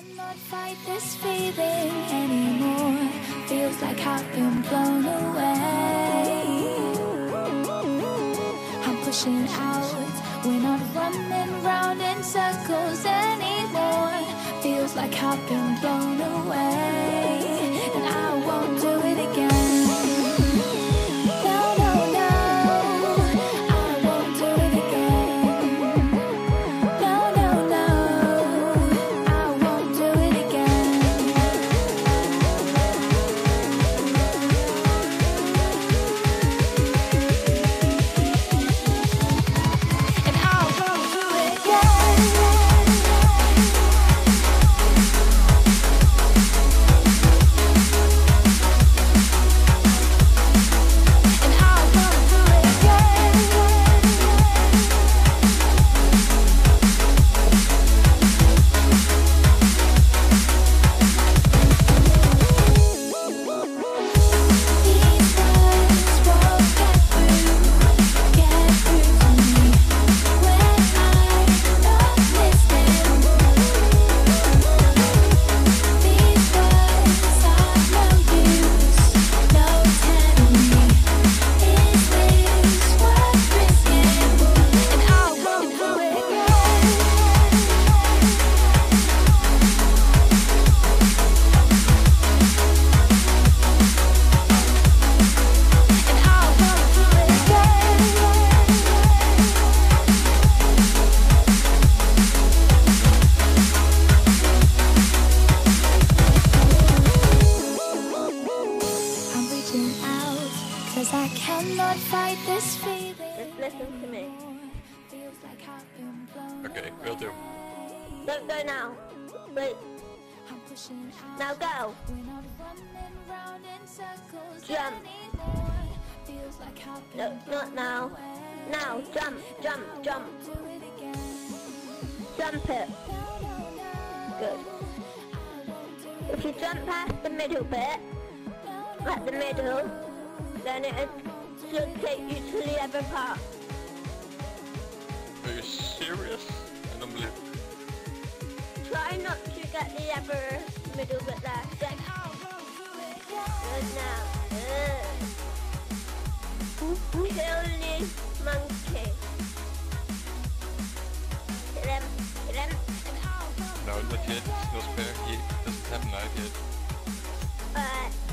Cannot fight this feeling anymore. Feels like I've been blown away. I'm pushing out when I'm running round in circles anymore. Feels like I've been blown away, and I won't do it again. Listen to me. Okay, will do. Don't go now. Wait. Now go. Jump. No, not now. Now, jump, jump, jump. Jump it. Good. If you jump past the middle bit, at the middle, then it should take you to the other part. Are you serious? I don't believe it. Try not to get the upper middle bit there. Like, oh, good now. Kill this monkey. Hit him. Hit him. No, not yet. No spare. He doesn't have a knife yet.